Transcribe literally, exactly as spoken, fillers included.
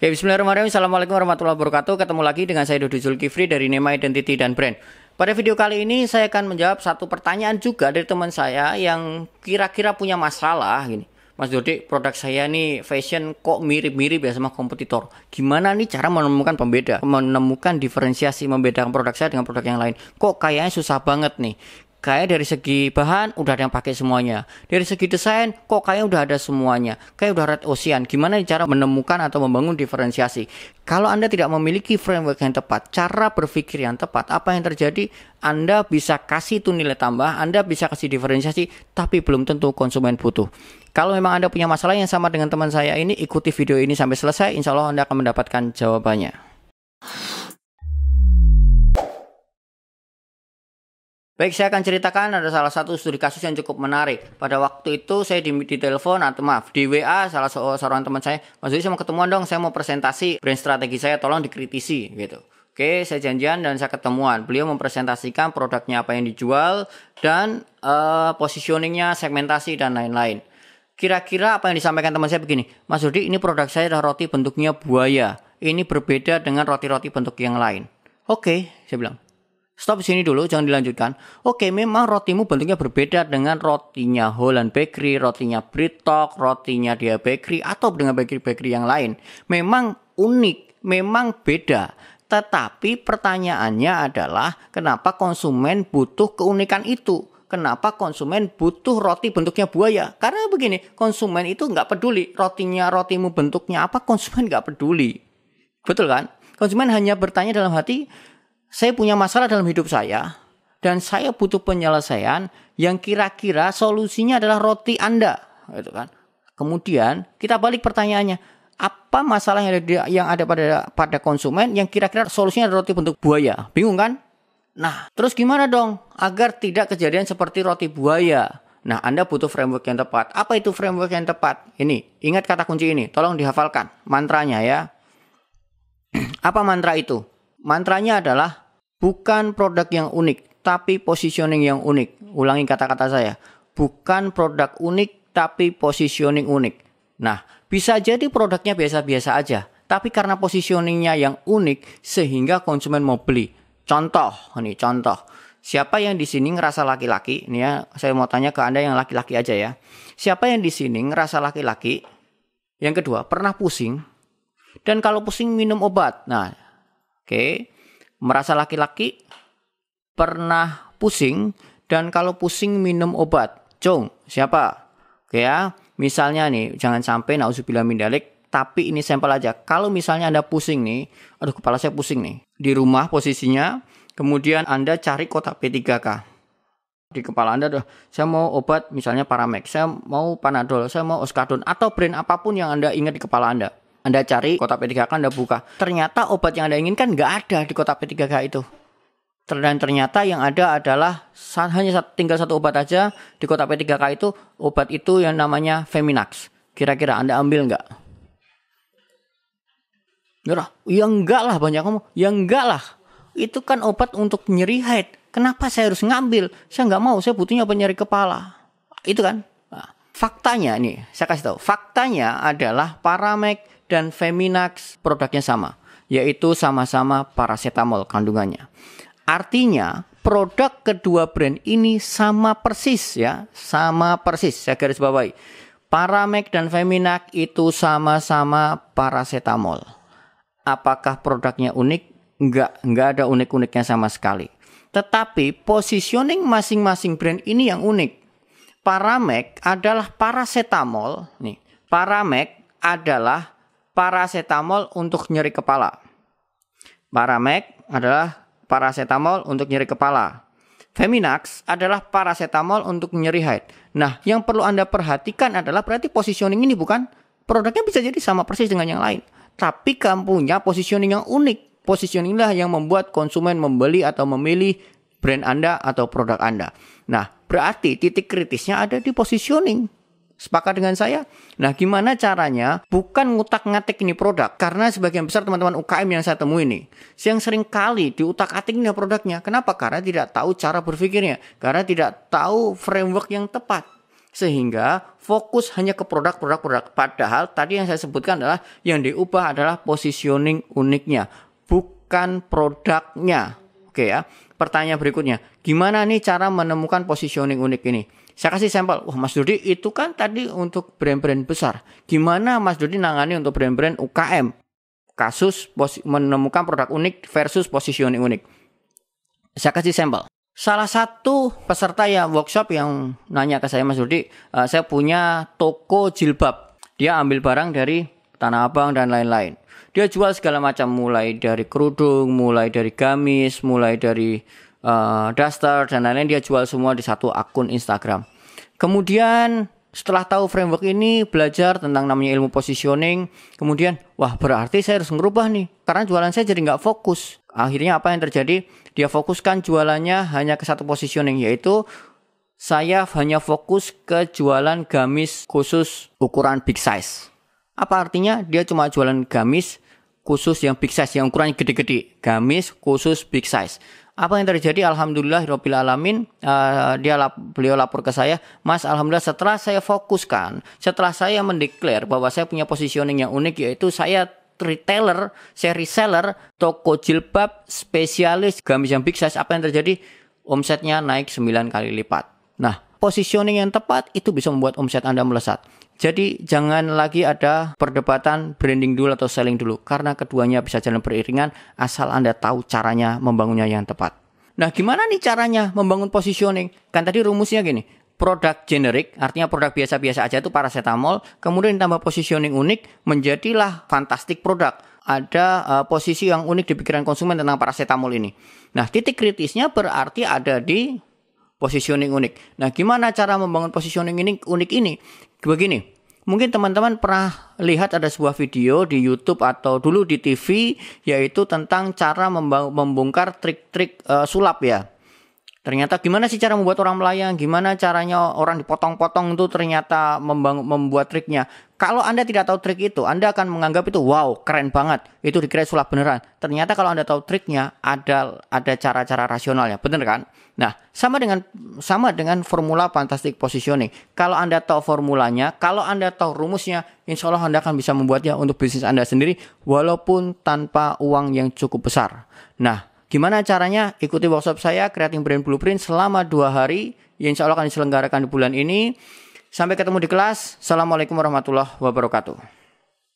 Ya, bismillahirrahmanirrahim. Assalamualaikum warahmatullahi wabarakatuh. Ketemu lagi dengan saya Dodi Zulkifli dari Nema Identity dan Brand. Pada video kali ini saya akan menjawab satu pertanyaan juga dari teman saya yang kira-kira punya masalah gini. Mas Dodi, produk saya nih fashion kok mirip-mirip ya sama kompetitor. Gimana nih cara menemukan pembeda, menemukan diferensiasi, membedakan produk saya dengan produk yang lain? Kok kayaknya susah banget nih. Kayak dari segi bahan udah ada yang pakai semuanya. Dari segi desain kok kayak udah ada semuanya. Kayak udah red ocean. Gimana cara menemukan atau membangun diferensiasi? Kalau Anda tidak memiliki framework yang tepat, cara berpikir yang tepat, apa yang terjadi? Anda bisa kasih itu nilai tambah, Anda bisa kasih diferensiasi, tapi belum tentu konsumen butuh. Kalau memang Anda punya masalah yang sama dengan teman saya ini, ikuti video ini sampai selesai. Insya Allah Anda akan mendapatkan jawabannya. Baik, saya akan ceritakan ada salah satu studi kasus yang cukup menarik. Pada waktu itu saya di, di telepon atau maaf di W A salah seorang teman saya, Mas Dodi saya mau ketemuan dong, saya mau presentasi brand strategi saya, tolong dikritisi gitu. Oke, saya janjian dan saya ketemuan. Beliau mempresentasikan produknya apa yang dijual dan uh, positioningnya, segmentasi dan lain-lain. Kira-kira apa yang disampaikan teman saya begini, Mas Dodi ini produk saya adalah roti bentuknya buaya. Ini berbeda dengan roti-roti bentuk yang lain. Oke, saya bilang. Stop sini dulu, jangan dilanjutkan. Oke, memang rotimu bentuknya berbeda dengan rotinya Holland Bakery, rotinya BreadTalk, rotinya dia Bakery, atau dengan bakery-bakery yang lain. Memang unik, memang beda. Tetapi pertanyaannya adalah, kenapa konsumen butuh keunikan itu? Kenapa konsumen butuh roti bentuknya buaya? Karena begini, konsumen itu nggak peduli. Rotinya, rotimu bentuknya apa, konsumen nggak peduli. Betul kan? Konsumen hanya bertanya dalam hati, saya punya masalah dalam hidup saya dan saya butuh penyelesaian yang kira-kira solusinya adalah roti Anda, gitu kan? Kemudian kita balik pertanyaannya, apa masalah yang ada, yang ada pada pada konsumen yang kira-kira solusinya adalah roti bentuk buaya? Bingung kan? Nah, terus gimana dong agar tidak kejadian seperti roti buaya? Nah, Anda butuh framework yang tepat. Apa itu framework yang tepat? Ini, ingat kata kunci ini, tolong dihafalkan mantranya ya. Apa mantra itu? Mantranya adalah bukan produk yang unik, tapi positioning yang unik. Ulangi kata-kata saya. Bukan produk unik, tapi positioning unik. Nah, bisa jadi produknya biasa-biasa aja. Tapi karena positioningnya yang unik, sehingga konsumen mau beli. Contoh, nih contoh. Siapa yang di sini ngerasa laki-laki? Nih ya, saya mau tanya ke Anda yang laki-laki aja ya. Siapa yang di sini ngerasa laki-laki? Yang kedua, pernah pusing. Dan kalau pusing minum obat. Nah, oke, merasa laki-laki, pernah pusing, dan kalau pusing minum obat. Cung, siapa? Oke ya, misalnya nih, jangan sampai na'udzubillah min dzalik, tapi ini sampel aja. Kalau misalnya Anda pusing nih, aduh kepala saya pusing nih, di rumah posisinya, kemudian Anda cari kotak P tiga K. Di kepala Anda, aduh, saya mau obat misalnya Paramex, saya mau Panadol, saya mau Oskadon, atau brand apapun yang Anda ingat di kepala Anda. Anda cari kotak P tiga K, Anda buka. Ternyata obat yang Anda inginkan nggak ada di kotak P tiga K itu. Dan ternyata yang ada adalah hanya tinggal satu obat aja di kotak P tiga K itu. Obat itu yang namanya Feminax. Kira-kira Anda ambil nggak? Ya enggak lah, banyak ngomong. Ya enggak lah. Itu kan obat untuk nyeri head. Kenapa saya harus ngambil? Saya nggak mau, saya butuhnya obat nyeri kepala. Itu kan. Nah, faktanya nih, saya kasih tahu. Faktanya adalah Paramex dan Feminax produknya sama, yaitu sama-sama paracetamol kandungannya. Artinya produk kedua brand ini sama persis ya, sama persis. Saya garis bawahi, Paramex dan Feminax itu sama-sama paracetamol. Apakah produknya unik? Enggak, enggak ada unik-uniknya sama sekali. Tetapi positioning masing-masing brand ini yang unik. Paramex adalah paracetamol nih. Paramex adalah paracetamol untuk nyeri kepala. Paramex adalah paracetamol untuk nyeri kepala. Feminax adalah paracetamol untuk nyeri head. Nah, yang perlu Anda perhatikan adalah berarti positioning ini bukan, produknya bisa jadi sama persis dengan yang lain. Tapi kamu punya positioning yang unik. Positioning lah yang membuat konsumen membeli atau memilih brand Anda atau produk Anda. Nah, berarti titik kritisnya ada di positioning. Sepakat dengan saya? Nah, gimana caranya? Bukan ngutak-ngatik ini produk. Karena sebagian besar teman-teman U K M yang saya temui ini, yang sering kali diutak-atik ini produknya. Kenapa? Karena tidak tahu cara berpikirnya. Karena tidak tahu framework yang tepat. sehingga fokus hanya ke produk-produk-produk. Padahal tadi yang saya sebutkan adalah yang diubah adalah positioning uniknya, bukan produknya. Oke ya. Pertanyaan berikutnya, gimana nih cara menemukan positioning unik ini? Saya kasih sampel, wah Mas Dodi itu kan tadi untuk brand-brand besar. Gimana Mas Dodi nangani untuk brand-brand U K M? Kasus menemukan produk unik versus positioning unik. Saya kasih sampel. Salah satu peserta ya workshop yang nanya ke saya, Mas Dodi, uh, saya punya toko jilbab. Dia ambil barang dari Tanah Abang dan lain-lain. Dia jual segala macam, mulai dari kerudung, mulai dari gamis, mulai dari uh, daster, dan lain-lain. Dia jual semua di satu akun Instagram. Kemudian setelah tahu framework ini, belajar tentang namanya ilmu positioning. Kemudian, wah berarti saya harus ngerubah nih, karena jualan saya jadi nggak fokus. Akhirnya apa yang terjadi? Dia fokuskan jualannya hanya ke satu positioning, yaitu saya hanya fokus ke jualan gamis khusus ukuran big size. Apa artinya? Dia cuma jualan gamis khusus yang big size, yang ukurannya gede-gede. Gamis khusus big size. Apa yang terjadi? Alhamdulillah, Rabbil Alamin, uh, dia lap, beliau lapor ke saya, Mas, alhamdulillah setelah saya fokuskan, setelah saya mendeklar bahwa saya punya positioning yang unik, yaitu saya retailer, saya reseller, toko jilbab, spesialis gamis yang big size. Apa yang terjadi? Omsetnya naik sembilan kali lipat. Nah, positioning yang tepat itu bisa membuat omset Anda melesat. Jadi jangan lagi ada perdebatan branding dulu atau selling dulu, karena keduanya bisa jalan beriringan asal Anda tahu caranya membangunnya yang tepat. Nah, gimana nih caranya membangun positioning? Kan tadi rumusnya gini, produk generik artinya produk biasa-biasa aja itu paracetamol, kemudian tambah positioning unik menjadilah fantastic produk. Ada uh, posisi yang unik di pikiran konsumen tentang paracetamol ini. Nah, titik kritisnya berarti ada di positioning unik. Nah, gimana cara membangun positioning ini unik ini? Begini, mungkin teman-teman pernah lihat ada sebuah video di YouTube atau dulu di T V, yaitu tentang cara membongkar trik-trik uh, sulap ya. Ternyata gimana sih cara membuat orang melayang, gimana caranya orang dipotong-potong itu ternyata membuat triknya. Kalau Anda tidak tahu trik itu, Anda akan menganggap itu wow, keren banget, itu dikira sulap beneran. Ternyata kalau Anda tahu triknya, ada ada cara-cara rasionalnya, bener kan? Nah, sama dengan sama dengan formula fantastic positioning. Kalau Anda tahu formulanya, kalau Anda tahu rumusnya, insya Allah Anda akan bisa membuatnya untuk bisnis Anda sendiri, walaupun tanpa uang yang cukup besar. Nah, gimana caranya? Ikuti workshop saya Creating Brand Blueprint selama dua hari yang insya Allah akan diselenggarakan di bulan ini. Sampai ketemu di kelas. Assalamualaikum warahmatullahi wabarakatuh.